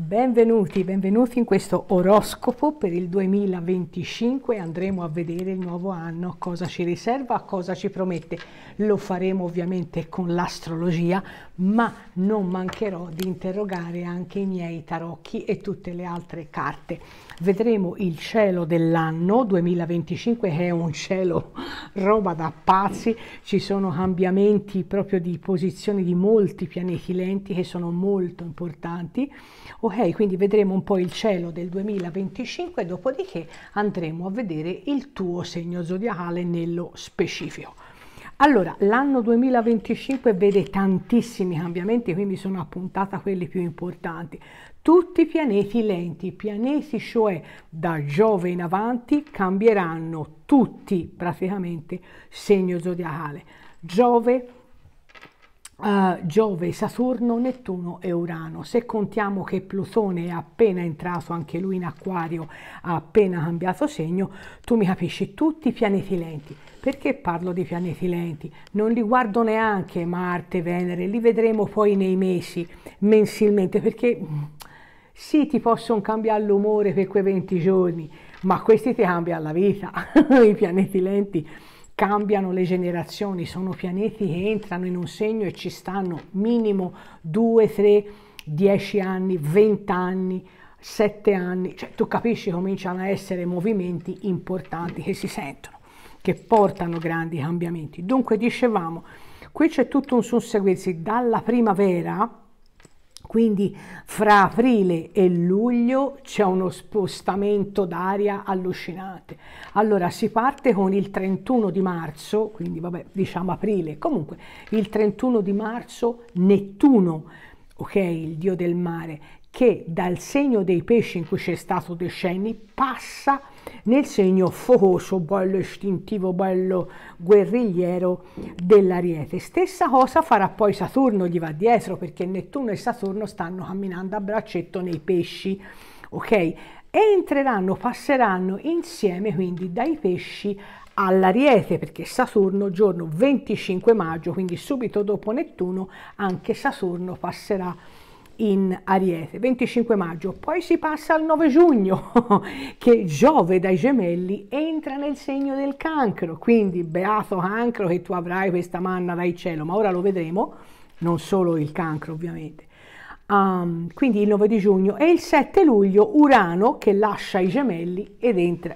Benvenuti, benvenuti in questo oroscopo per il 2025. Andremo a vedere il nuovo anno, cosa ci riserva, cosa ci promette. Lo faremo ovviamente con l'astrologia, ma non mancherò di interrogare anche i miei tarocchi e tutte le altre carte. Vedremo il cielo dell'anno 2025, che è un cielo roba da pazzi. Ci sono cambiamenti proprio di posizioni di molti pianeti lenti che sono molto importanti. Ok, quindi vedremo un po' il cielo del 2025, dopodiché andremo a vedere il tuo segno zodiacale nello specifico. Allora, l'anno 2025 vede tantissimi cambiamenti, quindi sono appuntata quelli più importanti. Tutti i pianeti lenti, pianeti cioè da Giove in avanti, cambieranno tutti praticamente segno zodiacale. Giove, Saturno, Nettuno e Urano. Se contiamo che Plutone è appena entrato anche lui in Acquario, ha appena cambiato segno, tu mi capisci, tutti i pianeti lenti. Perché parlo di pianeti lenti? Non li guardo neanche Marte, Venere, li vedremo poi nei mesi, mensilmente, perché sì, ti possono cambiare l'umore per quei 20 giorni, ma questi ti cambiano la vita, i pianeti lenti. Cambiano le generazioni, sono pianeti che entrano in un segno e ci stanno minimo 2, 3, 10 anni, 20 anni, 7 anni, cioè tu capisci, cominciano a essere movimenti importanti che si sentono, che portano grandi cambiamenti. Dunque dicevamo, qui c'è tutto un susseguirsi dalla primavera, quindi fra aprile e luglio c'è uno spostamento d'aria allucinante. Allora si parte con il 31 di marzo, quindi vabbè diciamo aprile, comunque il 31 di marzo Nettuno, ok, il dio del mare, che dal segno dei pesci in cui c'è stato decenni passa nel segno focoso, bello istintivo, bello guerrigliero dell'Ariete. Stessa cosa farà poi Saturno, gli va dietro, perché Nettuno e Saturno stanno camminando a braccetto nei pesci, ok? Entreranno, passeranno insieme quindi dai pesci all'Ariete, perché Saturno giorno 25 maggio, quindi subito dopo Nettuno, anche Saturno passerà in Ariete, 25 maggio, poi si passa al 9 giugno che Giove dai Gemelli entra nel segno del Cancro, quindi beato Cancro che tu avrai questa manna dal cielo, ma ora lo vedremo, non solo il Cancro ovviamente. Quindi il 9 di giugno e il 7 luglio Urano che lascia i Gemelli ed entra,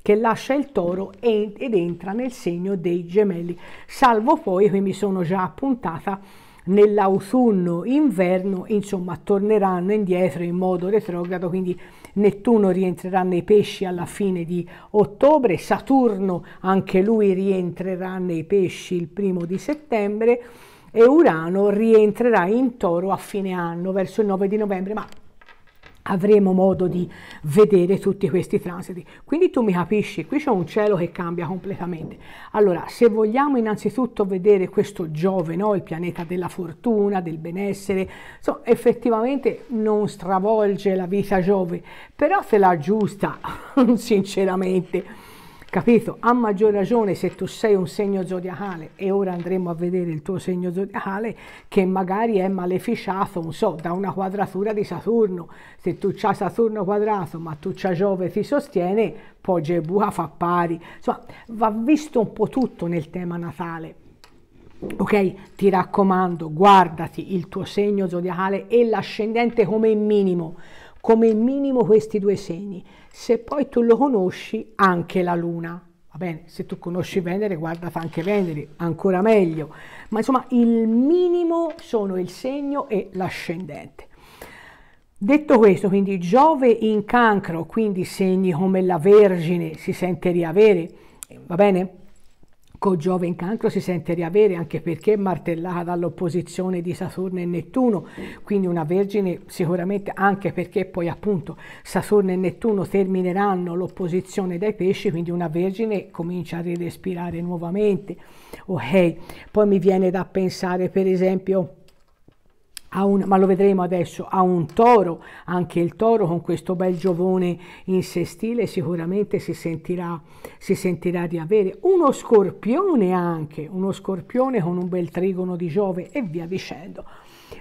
che lascia il Toro ed entra nel segno dei Gemelli, salvo poi che mi sono già appuntata nell'autunno, inverno, insomma, torneranno indietro in modo retrogrado, quindi Nettuno rientrerà nei pesci alla fine di ottobre, Saturno anche lui rientrerà nei pesci il 1° di settembre e Urano rientrerà in Toro a fine anno, verso il 9 di novembre, ma avremo modo di vedere tutti questi transiti. Quindi tu mi capisci, qui c'è un cielo che cambia completamente. Allora, se vogliamo innanzitutto vedere questo Giove, no? Il pianeta della fortuna, del benessere, insomma, effettivamente non stravolge la vita Giove, però te la aggiusta, sinceramente. Capito? A maggior ragione se tu sei un segno zodiacale, e ora andremo a vedere il tuo segno zodiacale, che magari è maleficiato, non so, da una quadratura di Saturno. Se tu c'hai Saturno quadrato ma tu c'hai Giove ti sostiene, poi Gebuha fa pari. Insomma, va visto un po' tutto nel tema natale. Ok? Ti raccomando, guardati il tuo segno zodiacale e l'ascendente come minimo. Come minimo questi due segni, se poi tu lo conosci anche la Luna, va bene, se tu conosci Venere guardati anche Venere, ancora meglio, ma insomma il minimo sono il segno e l'ascendente. Detto questo, quindi Giove in Cancro, quindi segni come la Vergine si sente riavere, va bene? Con Giove in Cancro si sente riavere anche perché è martellata dall'opposizione di Saturno e Nettuno, quindi una Vergine sicuramente, anche perché poi appunto Saturno e Nettuno termineranno l'opposizione dai pesci, quindi una Vergine comincia a rirespirare nuovamente. Ok, poi mi viene da pensare per esempio ma lo vedremo adesso, a un Toro, anche il Toro con questo bel Giovone in sestile sicuramente si sentirà di avere, uno Scorpione anche, uno Scorpione con un bel trigono di Giove e via dicendo.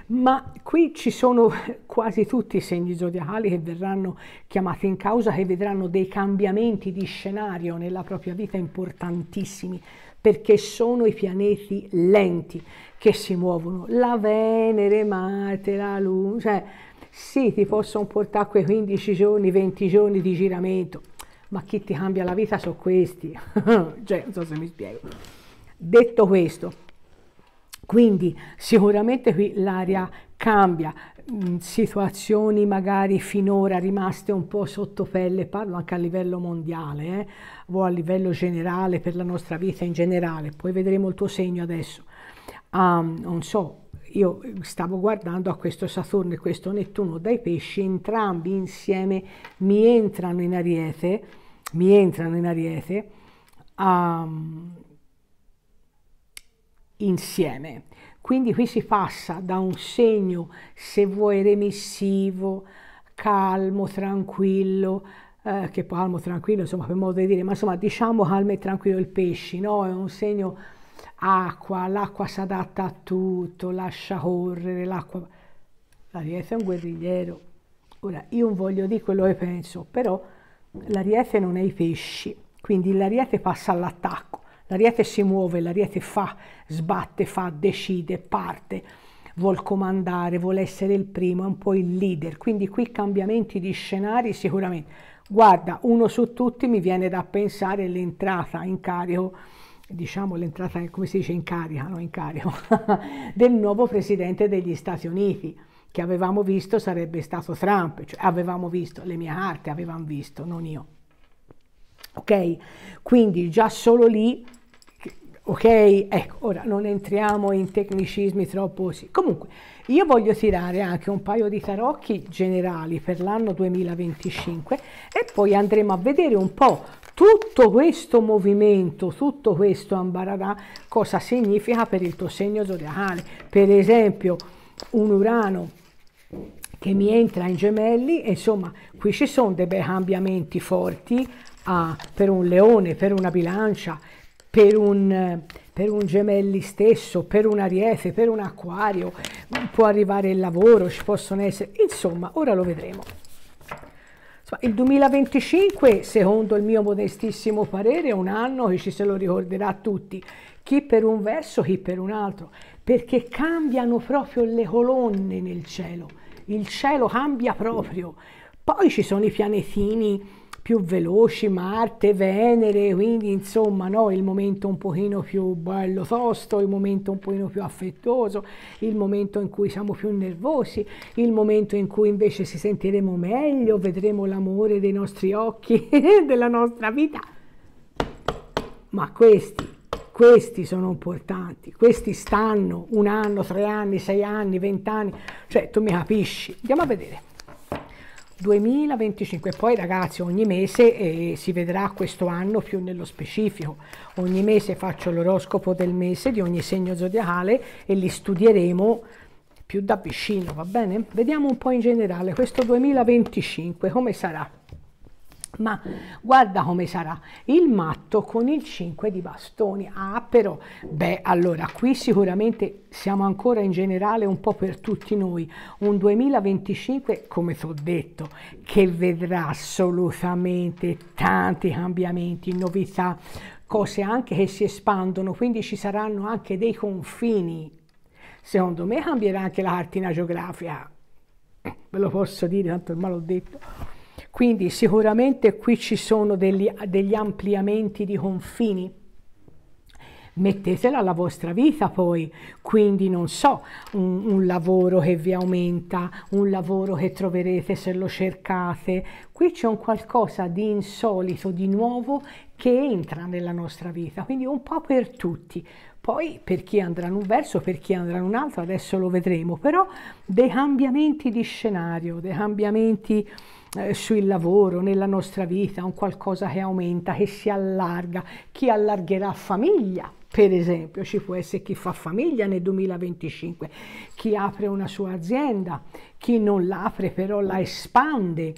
Ma qui ci sono quasi tutti i segni zodiacali che verranno chiamati in causa, che vedranno dei cambiamenti di scenario nella propria vita importantissimi, perché sono i pianeti lenti che si muovono, la Venere, Marte, la Luna, cioè sì, ti possono portare quei 15 giorni, 20 giorni di giramento, ma chi ti cambia la vita sono questi, cioè non so se mi spiego. Detto questo, quindi sicuramente qui l'aria cambia, situazioni magari finora rimaste un po' sotto pelle, parlo anche a livello mondiale o a livello generale per la nostra vita in generale, poi vedremo il tuo segno adesso. Non so, io stavo guardando a questo Saturno e questo Nettuno dai pesci, entrambi insieme mi entrano in ariete insieme. Quindi qui si passa da un segno, se vuoi, remissivo, calmo, tranquillo, che poi calmo, tranquillo, insomma, per modo di dire, ma insomma diciamo calmo e tranquillo il pesci, no? È un segno acqua, l'acqua si adatta a tutto, lascia correre, l'acqua... L'Ariete è un guerrigliero. Ora, io non voglio dire quello che penso, però l'Ariete non è i pesci, quindi l'Ariete passa all'attacco. L'Ariete si muove, l'Ariete fa, sbatte, fa, decide, parte, vuol comandare, vuole essere il primo, è un po' il leader. Quindi qui cambiamenti di scenari sicuramente. Guarda, uno su tutti mi viene da pensare l'entrata in carico, diciamo l'entrata, come si dice, in carica, no, in carico, del nuovo presidente degli Stati Uniti, che avevamo visto sarebbe stato Trump, cioè avevamo visto, le mie carte avevamo visto, non io. Ok? Quindi già solo lì... Ok, ecco, ora non entriamo in tecnicismi troppo, sì. Comunque, io voglio tirare anche un paio di tarocchi generali per l'anno 2025 e poi andremo a vedere un po' tutto questo movimento, tutto questo ambaradà, cosa significa per il tuo segno zodiacale. Per esempio, un Urano che mi entra in Gemelli, e insomma, qui ci sono dei bei cambiamenti forti per un Leone, per una Bilancia, per un Gemelli stesso, per un Ariete, per un Acquario, può arrivare il lavoro, ci possono essere, insomma, ora lo vedremo. Insomma, il 2025, secondo il mio modestissimo parere, è un anno che ci se lo ricorderà tutti, chi per un verso, chi per un altro, perché cambiano proprio le colonne nel cielo, il cielo cambia proprio, poi ci sono i pianetini più veloci, Marte, Venere, quindi insomma, no, il momento un pochino più bello tosto, il momento un pochino più affettuoso, il momento in cui siamo più nervosi, il momento in cui invece ci sentiremo meglio, vedremo l'amore dei nostri occhi, della nostra vita. Ma questi sono importanti, questi stanno 1 anno, 3 anni, 6 anni, 20 anni, cioè tu mi capisci. Andiamo a vedere. 2025, poi ragazzi ogni mese si vedrà questo anno più nello specifico, ogni mese faccio l'oroscopo del mese di ogni segno zodiacale e li studieremo più da vicino, va bene? Vediamo un po' in generale questo 2025 come sarà, ma guarda come sarà il matto con il 5 di bastoni. Ah però, beh, allora qui sicuramente siamo ancora in generale un po' per tutti noi, un 2025 come ti ho detto che vedrà assolutamente tanti cambiamenti, novità, cose anche che si espandono, quindi ci saranno anche dei confini, secondo me cambierà anche la cartina geografica, ve lo posso dire, tanto ormai l'ho detto. Quindi sicuramente qui ci sono degli ampliamenti di confini, mettetela alla vostra vita poi, quindi non so, un lavoro che vi aumenta, un lavoro che troverete se lo cercate, qui c'è un qualcosa di insolito, di nuovo che entra nella nostra vita, quindi un po' per tutti. Poi per chi andrà in un verso, per chi andrà in un altro, adesso lo vedremo, però dei cambiamenti di scenario, dei cambiamenti sul lavoro, nella nostra vita, un qualcosa che aumenta, che si allarga, chi allargherà famiglia, per esempio, ci può essere chi fa famiglia nel 2025, chi apre una sua azienda, chi non l'apre però la espande,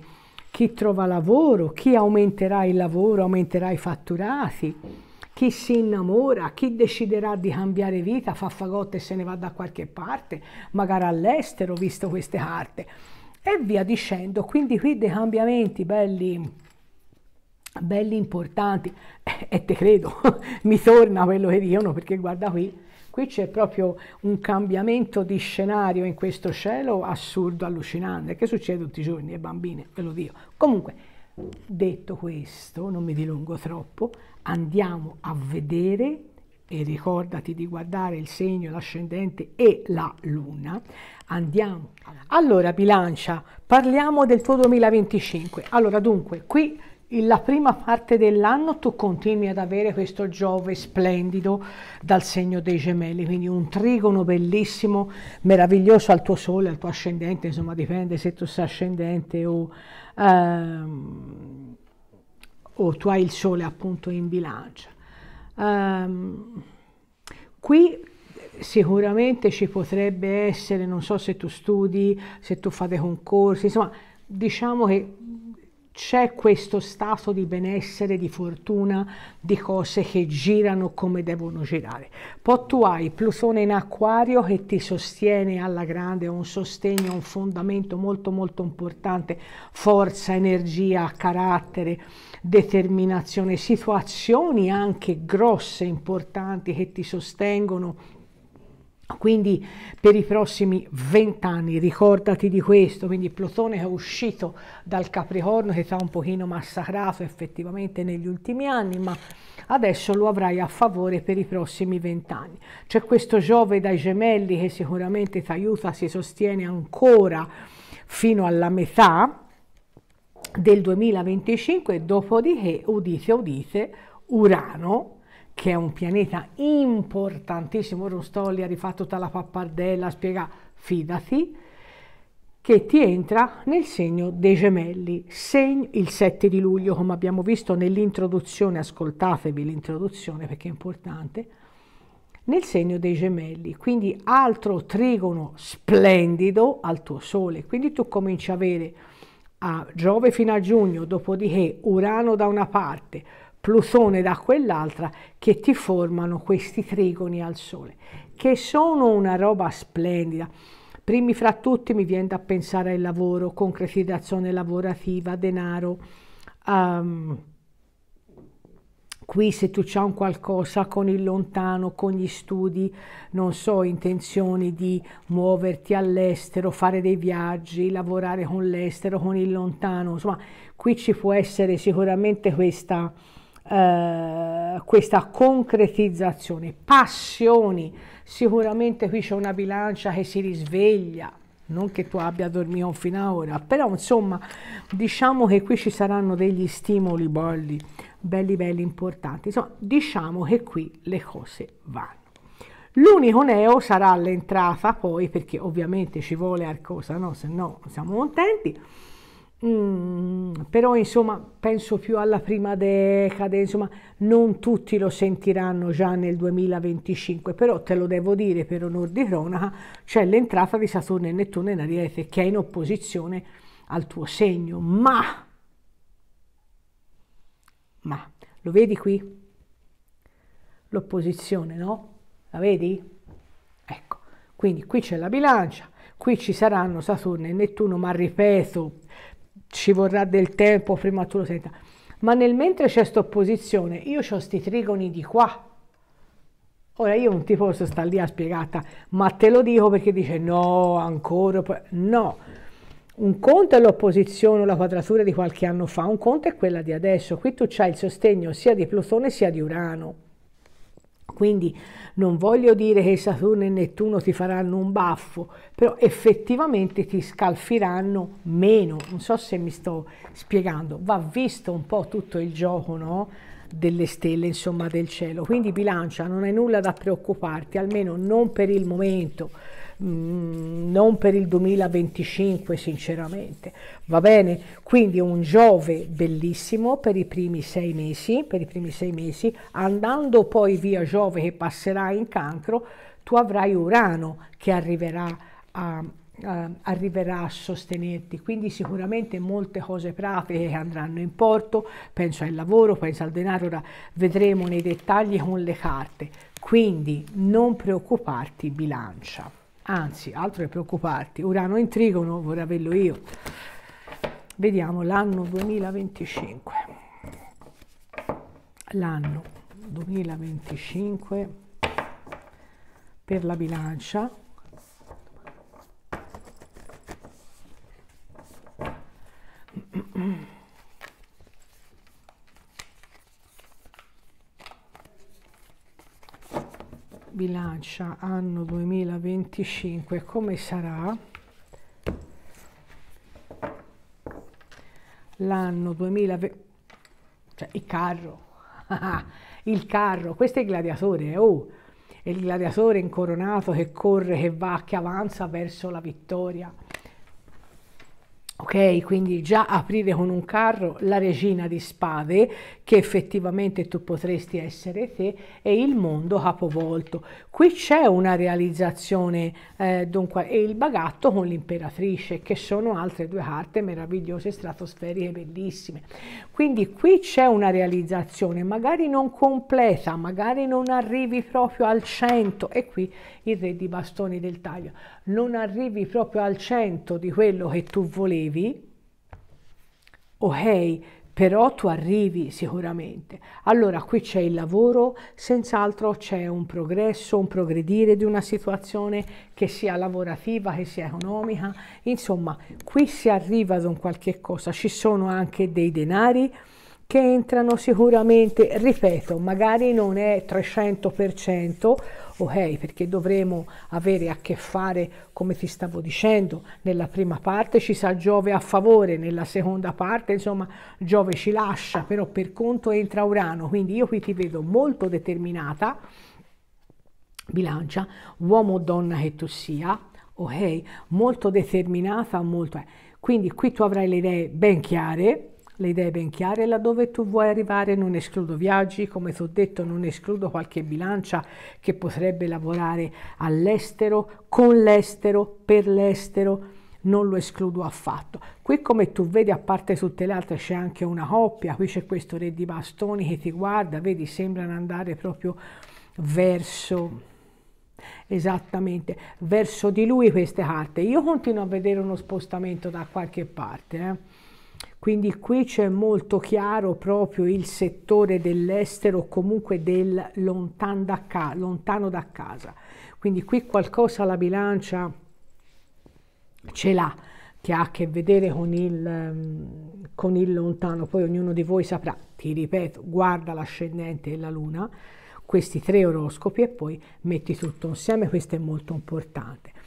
chi trova lavoro, chi aumenterà il lavoro, aumenterà i fatturati, chi si innamora, chi deciderà di cambiare vita, fa fagotte e se ne va da qualche parte, magari all'estero, visto queste carte, e via dicendo. Quindi qui dei cambiamenti belli importanti, e te credo, mi torna quello che dicono, perché guarda qui, qui c'è proprio un cambiamento di scenario in questo cielo assurdo, allucinante, che succede tutti i giorni, e bambine, ve lo dico. Comunque, detto questo, non mi dilungo troppo, andiamo a vedere, e ricordati di guardare il segno, l'ascendente e la luna, andiamo. Allora, Bilancia, parliamo del tuo 2025. Allora, dunque, qui la prima parte dell'anno tu continui ad avere questo Giove splendido dal segno dei Gemelli, quindi un trigono bellissimo, meraviglioso al tuo sole, al tuo ascendente, insomma dipende se tu sei ascendente o tu hai il sole appunto in Bilancia. Qui sicuramente ci potrebbe essere, non so se tu studi, se tu fate concorsi, insomma diciamo che c'è questo stato di benessere, di fortuna, di cose che girano come devono girare. Poi tu hai Plutone in Acquario che ti sostiene alla grande, un sostegno, un fondamento molto molto importante, forza, energia, carattere, determinazione, situazioni anche grosse, importanti, che ti sostengono. Quindi per i prossimi 20 anni ricordati di questo, quindi Plutone che è uscito dal Capricorno, che sta un pochino massacrato effettivamente negli ultimi anni, ma adesso lo avrai a favore per i prossimi 20 anni. C'è questo Giove dai Gemelli che sicuramente ti aiuta, si sostiene ancora fino alla metà del 2025 e dopodiché, udite udite, Urano, che è un pianeta importantissimo, non sto lì a rifare tutta la pappardella a spiegare, fidati, che ti entra nel segno dei Gemelli, il 7 di luglio, come abbiamo visto nell'introduzione, ascoltatevi l'introduzione perché è importante, nel segno dei Gemelli, quindi altro trigono splendido al tuo sole, quindi tu cominci a avere a Giove fino a giugno, dopodiché Urano da una parte, Plutone da quell'altra, che ti formano questi trigoni al sole, che sono una roba splendida. Primi fra tutti mi viene da pensare al lavoro, concretizzazione lavorativa, denaro. Qui se tu c'hai un qualcosa con il lontano, con gli studi, non so, intenzioni di muoverti all'estero, fare dei viaggi, lavorare con l'estero, con il lontano, insomma, qui ci può essere sicuramente questa concretizzazione, passioni, sicuramente qui c'è una bilancia che si risveglia, non che tu abbia dormito fino ad ora, però insomma diciamo che qui ci saranno degli stimoli belli importanti, insomma diciamo che qui le cose vanno. L'unico neo sarà l'entrata poi, perché ovviamente ci vuole qualcosa, no? Se no siamo contenti. Però insomma penso più alla prima decade, insomma non tutti lo sentiranno già nel 2025, però te lo devo dire per onor di cronaca, c'è l'entrata di Saturno e Nettuno in Ariete, che è in opposizione al tuo segno, ma lo vedi qui? L'opposizione, no? La vedi? Ecco, quindi qui c'è la bilancia, qui ci saranno Saturno e Nettuno, ma ripeto, ci vorrà del tempo prima tu lo senta, ma nel mentre c'è questa opposizione io ho sti trigoni di qua. Ora io non ti posso stare lì a spiegata, ma te lo dico perché dice no, ancora no. Un conto è l'opposizione o la quadratura di qualche anno fa, un conto è quella di adesso. Qui tu c'hai il sostegno sia di Plutone sia di Urano, quindi non voglio dire che Saturno e Nettuno ti faranno un baffo, però effettivamente ti scalfiranno meno, non so se mi sto spiegando, va visto un po' tutto il gioco, no? Delle stelle, insomma del cielo, quindi bilancia non hai nulla da preoccuparti, almeno non per il momento, non per il 2025 sinceramente, va bene? Quindi un Giove bellissimo per i primi 6 mesi, andando poi via Giove che passerà in Cancro, tu avrai Urano che arriverà a arriverà a sostenerti, quindi sicuramente molte cose pratiche andranno in porto, penso al lavoro, penso al denaro, ora vedremo nei dettagli con le carte, quindi non preoccuparti Bilancia, anzi altro che preoccuparti, Urano in trigono vorrei averlo io, vediamo l'anno 2025, l'anno 2025 per la Bilancia. Bilancia anno 2025 come sarà? L'anno 2020, cioè il carro, il carro, questo è il gladiatore, oh, è il gladiatore incoronato che corre, che va, che avanza verso la vittoria. Ok, quindi già aprire con un carro, la regina di spade, che effettivamente tu potresti essere te, e il mondo capovolto. Qui c'è una realizzazione, dunque, e il bagatto con l'imperatrice, che sono altre due carte meravigliose, stratosferiche, bellissime. Quindi qui c'è una realizzazione, magari non completa, magari non arrivi proprio al 100, e qui il re di bastoni del taglio, non arrivi proprio al 100 di quello che tu volevi, ok, però tu arrivi sicuramente. Allora qui c'è il lavoro, senz'altro c'è un progresso, un progredire di una situazione che sia lavorativa, che sia economica, insomma qui si arriva ad un qualche cosa, ci sono anche dei denari che entrano sicuramente, ripeto, magari non è 300%, ok, perché dovremo avere a che fare, come ti stavo dicendo, nella prima parte ci sa Giove a favore, nella seconda parte, insomma, Giove ci lascia, però per conto entra Urano, quindi io qui ti vedo molto determinata, Bilancia, uomo o donna che tu sia, ok, molto determinata, molto... Quindi qui tu avrai le idee ben chiare, laddove tu vuoi arrivare, non escludo viaggi, come ti ho detto non escludo qualche Bilancia che potrebbe lavorare all'estero, con l'estero, per l'estero, non lo escludo affatto. Qui come tu vedi, a parte tutte le altre, c'è anche una coppia, qui c'è questo re di bastoni che ti guarda, vedi, sembrano andare proprio verso... esattamente verso di lui queste carte. Io continuo a vedere uno spostamento da qualche parte, Quindi qui c'è molto chiaro proprio il settore dell'estero, comunque del lontano da casa. Quindi qui qualcosa la Bilancia ce l'ha, che ha a che vedere con il lontano. Poi ognuno di voi saprà, ti ripeto, guarda l'ascendente e la luna, questi tre oroscopi, e poi metti tutto insieme, questo è molto importante.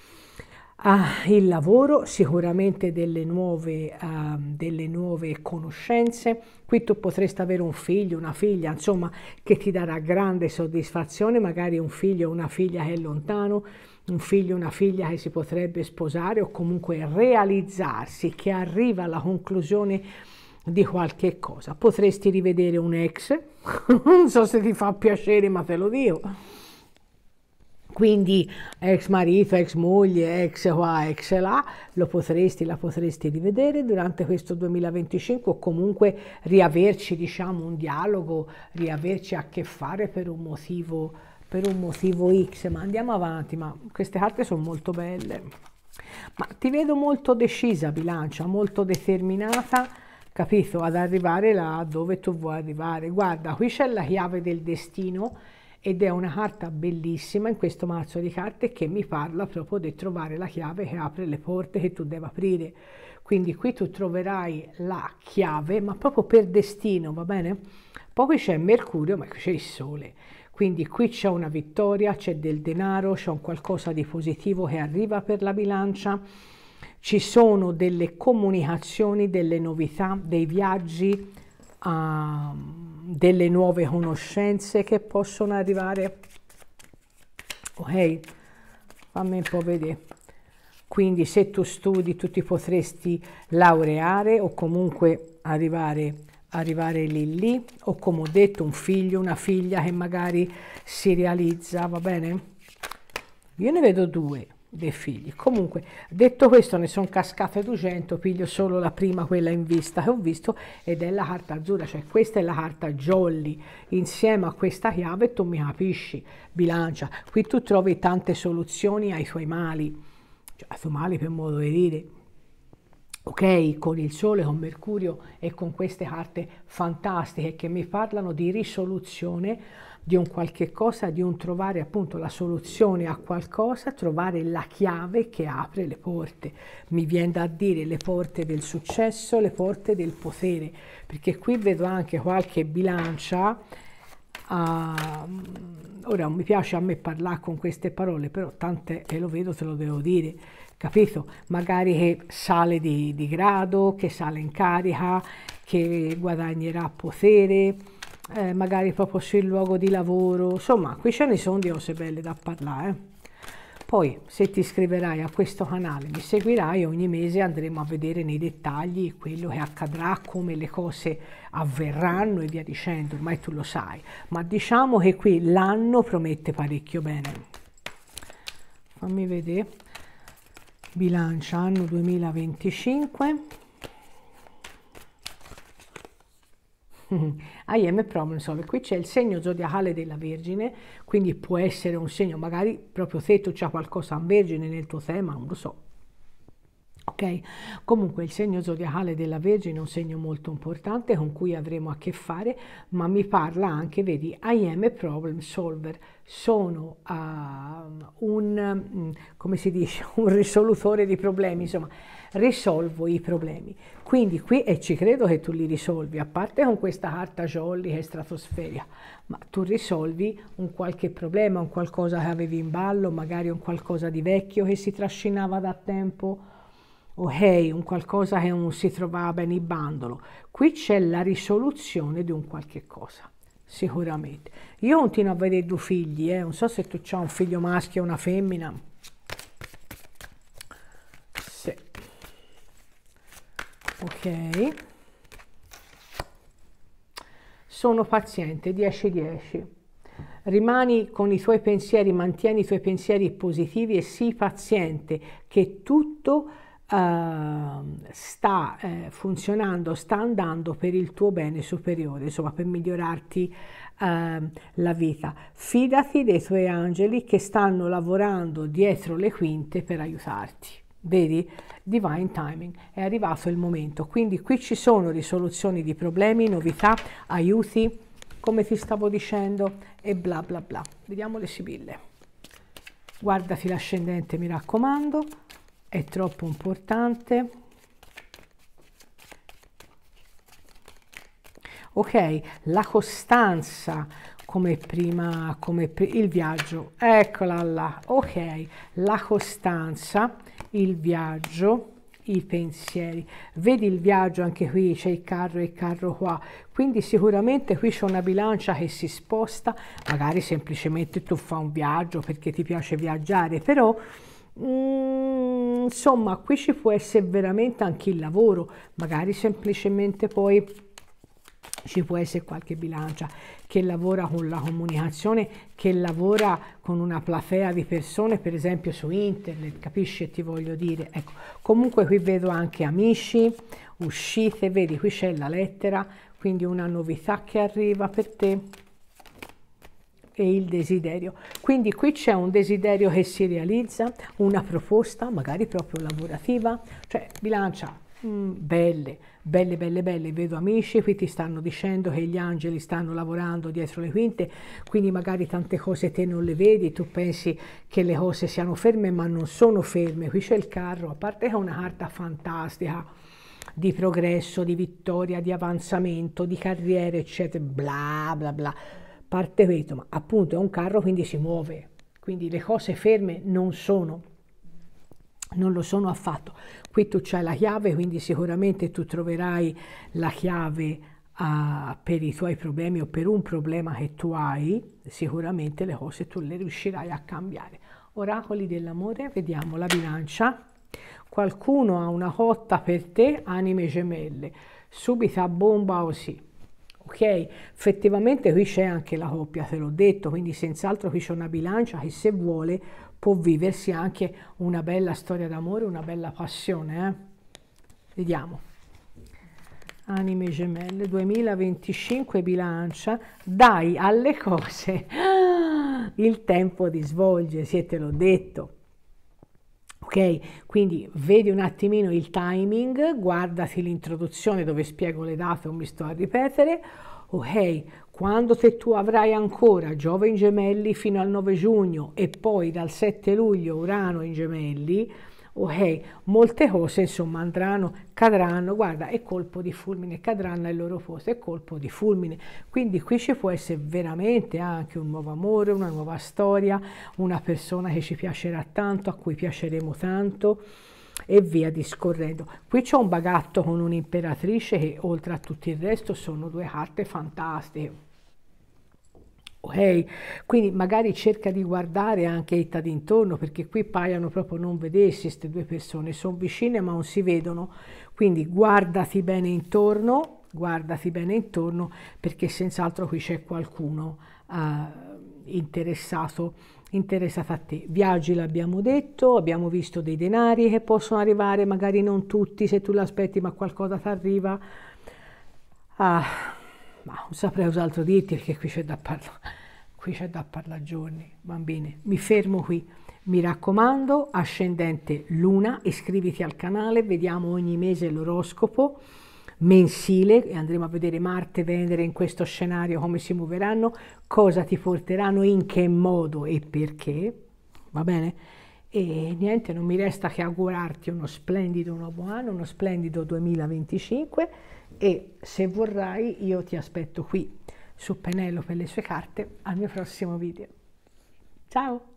Il lavoro, sicuramente delle nuove conoscenze, qui tu potresti avere un figlio, una figlia, insomma, che ti darà grande soddisfazione, magari un figlio o una figlia che è lontano, un figlio o una figlia che si potrebbe sposare o comunque realizzarsi, che arriva alla conclusione di qualche cosa. Potresti rivedere un ex, non so se ti fa piacere ma te lo dico, quindi ex marito, ex moglie, ex qua, ex là, lo potresti, la potresti rivedere durante questo 2025 o comunque riaverci, diciamo, un dialogo, riaverci a che fare per un motivo X, ma andiamo avanti, ma queste carte sono molto belle, ma ti vedo molto decisa Bilancia, molto determinata, capito, ad arrivare là dove tu vuoi arrivare. Guarda, qui c'è la chiave del destino, ed è una carta bellissima in questo mazzo di carte che mi parla proprio di trovare la chiave che apre le porte che tu devi aprire. Quindi qui tu troverai la chiave, ma proprio per destino, va bene? Poi qui c'è Mercurio, ma qui c'è il Sole. Quindi qui c'è una vittoria, c'è del denaro, c'è un qualcosa di positivo che arriva per la Bilancia. Ci sono delle comunicazioni, delle novità, dei viaggi, delle nuove conoscenze che possono arrivare, ok, fammi un po' vedere, quindi se tu studi tu ti potresti laureare o comunque arrivare lì, o come ho detto un figlio, una figlia che magari si realizza, va bene? Io ne vedo due, dei figli. Comunque, detto questo, ne sono cascate 200, piglio solo la prima, quella in vista che ho visto, ed è la carta azzurra, cioè questa è la carta jolly. Insieme a questa chiave tu mi capisci, bilancia, qui tu trovi tante soluzioni ai tuoi mali, cioè ai tuoi mali per modo di dire, ok, con il sole, con Mercurio e con queste carte fantastiche che mi parlano di risoluzione di un qualche cosa, di un trovare appunto la soluzione a qualcosa, trovare la chiave che apre le porte. Mi viene da dire le porte del successo, le porte del potere, perché qui vedo anche qualche bilancia, ora non mi piace a me parlare con queste parole, però tant'è che lo vedo, te lo devo dire, capito? Magari che sale di grado, che sale in carica, che guadagnerà potere, magari proprio sul luogo di lavoro, insomma qui ce ne sono di cose belle da parlare, eh. Poi se ti iscriverai a questo canale, mi seguirai, ogni mese andremo a vedere nei dettagli quello che accadrà, come le cose avverranno e via dicendo, ormai tu lo sai, ma diciamo che qui l'anno promette parecchio bene. Fammi vedere, bilancia, anno 2025. I am a problem solver. Qui c'è il segno zodiacale della Vergine, quindi può essere un segno, magari proprio se tu c'è qualcosa in Vergine nel tuo tema, non lo so, ok? Comunque il segno zodiacale della Vergine è un segno molto importante con cui avremo a che fare, ma mi parla anche, vedi, I am a problem solver, sono come si dice, un risolutore di problemi, insomma, risolvo i problemi. Quindi qui, e ci credo che tu li risolvi, a parte con questa carta jolly che è stratosferica, ma tu risolvi un qualche problema, un qualcosa che avevi in ballo, magari un qualcosa di vecchio che si trascinava da tempo, ok, un qualcosa che non si trovava bene in bandolo. Qui c'è la risoluzione di un qualche cosa, sicuramente. Io continuo a vedere due figli, non so se tu c'hai un figlio maschio o una femmina. Sì. Ok, sono paziente, 10-10, rimani con i tuoi pensieri, mantieni i tuoi pensieri positivi e sii paziente che tutto sta funzionando, sta andando per il tuo bene superiore, insomma per migliorarti la vita. Fidati dei tuoi angeli che stanno lavorando dietro le quinte per aiutarti. Vedi? Divine timing, è arrivato il momento. Quindi qui ci sono risoluzioni di problemi, novità, aiuti, come ti stavo dicendo, e bla bla bla. Vediamo le sibille. Guardati l'ascendente, mi raccomando, è troppo importante. Ok, la costanza, come prima, il viaggio, eccola là, ok, la costanza, il viaggio, i pensieri, vedi il viaggio anche qui, c'è il carro qua, quindi sicuramente qui c'è una bilancia che si sposta, magari semplicemente tu fai un viaggio perché ti piace viaggiare, però insomma qui ci può essere veramente anche il lavoro, magari semplicemente poi ci può essere qualche bilancia che lavora con la comunicazione, che lavora con una platea di persone, per esempio su internet, capisci? Ti voglio dire, ecco, comunque qui vedo anche amici, uscite, vedi qui c'è la lettera, quindi una novità che arriva per te e il desiderio, quindi qui c'è un desiderio che si realizza, una proposta magari proprio lavorativa, cioè bilancia, belle, belle, belle, belle. Vedo amici, qui ti stanno dicendo che gli angeli stanno lavorando dietro le quinte, quindi magari tante cose te non le vedi, tu pensi che le cose siano ferme, ma non sono ferme. Qui c'è il carro, a parte che è una carta fantastica di progresso, di vittoria, di avanzamento, di carriera, eccetera, bla bla bla. Parte questo, ma appunto è un carro, quindi si muove, quindi le cose ferme non sono. Non lo sono affatto. Qui tu c'hai la chiave, quindi sicuramente tu troverai la chiave per i tuoi problemi o per un problema che tu hai, sicuramente le cose tu le riuscirai a cambiare. Oracoli dell'amore, vediamo la bilancia. Qualcuno ha una cotta per te, anime gemelle, subita bomba o sì. Ok, effettivamente qui c'è anche la coppia, te l'ho detto, quindi senz'altro qui c'è una bilancia che se vuole può viversi anche una bella storia d'amore, una bella passione. Vediamo. Anime gemelle 2025 bilancia, dai alle cose il tempo di svolgersi, e te l'ho detto. Ok, quindi vedi un attimino il timing, guardati l'introduzione dove spiego le date, non mi sto a ripetere. Ok, quando tu avrai ancora Giove in Gemelli fino al 9 giugno e poi dal 7 luglio Urano in Gemelli, ok, molte cose insomma andranno, cadranno, guarda, è colpo di fulmine, cadranno al loro posto, è colpo di fulmine. Quindi qui ci può essere veramente anche un nuovo amore, una nuova storia, una persona che ci piacerà tanto, a cui piaceremo tanto e via discorrendo. Qui c'è un bagatto con un'imperatrice che oltre a tutto il resto sono due carte fantastiche. Ok, quindi magari cerca di guardare anche i tadi intorno, perché qui paiono proprio non vedersi queste due persone, sono vicine ma non si vedono, quindi guardati bene intorno, perché senz'altro qui c'è qualcuno interessato a te. Viaggi l'abbiamo detto, abbiamo visto dei denari che possono arrivare, magari non tutti se tu l'aspetti, ma qualcosa ti arriva. Ma non saprei cos'altro dirti, perché qui c'è da parlare, giorni, bambine. Mi fermo qui, mi raccomando, ascendente luna, iscriviti al canale, vediamo ogni mese l'oroscopo mensile e andremo a vedere Marte, Venere in questo scenario, come si muoveranno, cosa ti porteranno, in che modo e perché, va bene? E niente, non mi resta che augurarti uno splendido nuovo anno, uno splendido 2025, e se vorrai io ti aspetto qui su Penelope e le sue carte al mio prossimo video. Ciao!